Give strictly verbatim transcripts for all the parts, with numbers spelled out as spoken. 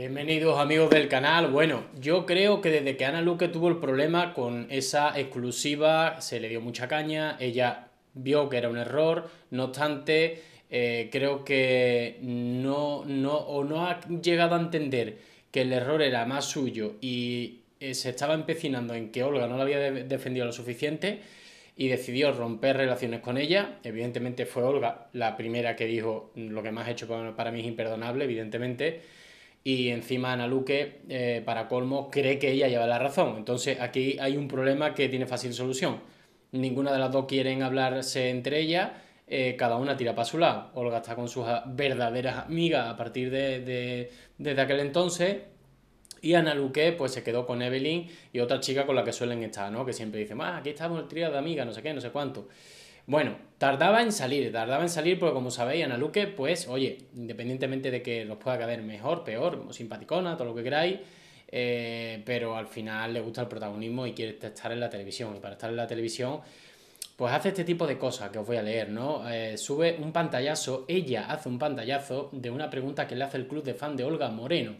Bienvenidos amigos del canal. Bueno, yo creo que desde que Ana Luque tuvo el problema con esa exclusiva se le dio mucha caña, ella vio que era un error, no obstante eh, creo que no, no, o no ha llegado a entender que el error era más suyo y eh, se estaba empecinando en que Olga no la había de- defendido lo suficiente y decidió romper relaciones con ella. Evidentemente fue Olga la primera que dijo lo que me has hecho para mí es imperdonable, evidentemente. Y encima Ana Luque, eh, para colmo, cree que ella lleva la razón. Entonces aquí hay un problema que tiene fácil solución. Ninguna de las dos quieren hablarse entre ellas, eh, cada una tira para su lado. Olga está con sus verdaderas amigas a partir de, de desde aquel entonces. Y Ana Luque pues se quedó con Evelyn y otra chica con la que suelen estar, ¿no? Que siempre dicen, ah, aquí estamos el trío de amigas, no sé qué, no sé cuánto. Bueno, tardaba en salir, tardaba en salir porque como sabéis, Ana Luque, pues, oye, independientemente de que los pueda caer mejor, peor, simpaticona, todo lo que queráis, eh, pero al final le gusta el protagonismo y quiere estar en la televisión. Y para estar en la televisión, pues hace este tipo de cosas que os voy a leer, ¿no? Eh, sube un pantallazo, ella hace un pantallazo de una pregunta que le hace el club de fan de Olga Moreno.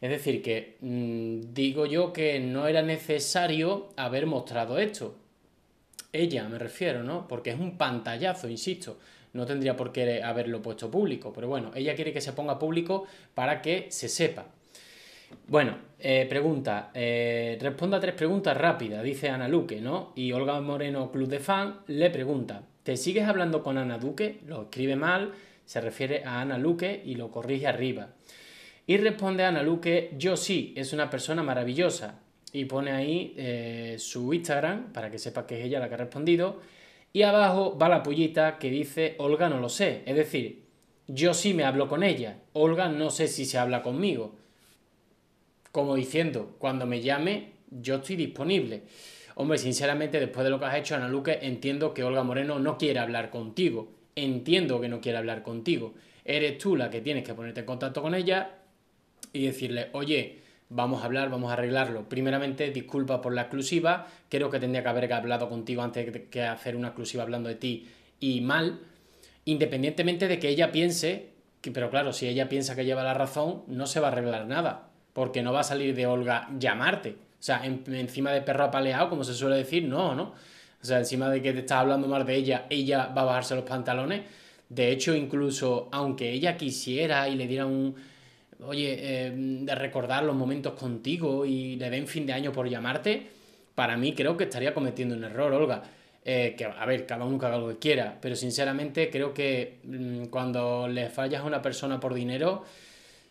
Es decir, que mmm, digo yo que no era necesario haber mostrado esto. Ella, me refiero, ¿no? Porque es un pantallazo, insisto. No tendría por qué haberlo puesto público. Pero bueno, ella quiere que se ponga público para que se sepa. Bueno, eh, pregunta. Eh, responda a tres preguntas rápidas, dice Ana Luque, ¿no? Y Olga Moreno, club de fan, le pregunta. ¿Te sigues hablando con Ana Duque? Lo escribe mal, se refiere a Ana Luque y lo corrige arriba. Y responde a Ana Luque, yo sí, es una persona maravillosa. Y pone ahí eh, su Instagram, para que sepa que es ella la que ha respondido. Y abajo va la pullita que dice, Olga no lo sé. Es decir, yo sí me hablo con ella. Olga no sé si se habla conmigo. Como diciendo, cuando me llame, yo estoy disponible. Hombre, sinceramente, después de lo que has hecho, Ana Luque, entiendo que Olga Moreno no quiere hablar contigo. Entiendo que no quiere hablar contigo. Eres tú la que tienes que ponerte en contacto con ella y decirle, oye, vamos a hablar, vamos a arreglarlo. Primeramente, disculpa por la exclusiva. Creo que tendría que haber hablado contigo antes que hacer una exclusiva hablando de ti y mal. Independientemente de que ella piense, que, pero claro, si ella piensa que lleva la razón, no se va a arreglar nada. Porque no va a salir de Olga llamarte. O sea, en, encima de perro apaleado, como se suele decir, no, ¿no? O sea, encima de que te estás hablando mal de ella, ella va a bajarse los pantalones. De hecho, incluso aunque ella quisiera y le diera un... oye, eh, de recordar los momentos contigo y le den fin de año por llamarte, para mí creo que estaría cometiendo un error, Olga. Eh, que, a ver, cada uno que haga lo que quiera, pero sinceramente creo que mmm, cuando le fallas a una persona por dinero,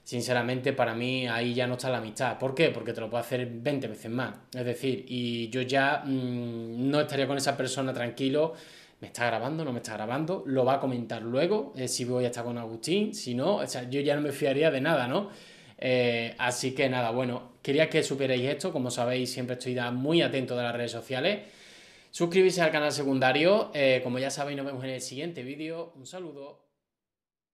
sinceramente para mí ahí ya no está la amistad. ¿Por qué? Porque te lo puede hacer veinte veces más. Es decir, y yo ya mmm, no estaría con esa persona tranquilo. ¿Me está grabando? ¿No me está grabando? Lo va a comentar luego, eh, si voy a estar con Agustín, si no, o sea, yo ya no me fiaría de nada, ¿no? Eh, así que nada, bueno, quería que supierais esto, como sabéis siempre estoy muy atento de las redes sociales. Suscribirse al canal secundario, eh, como ya sabéis nos vemos en el siguiente vídeo, un saludo.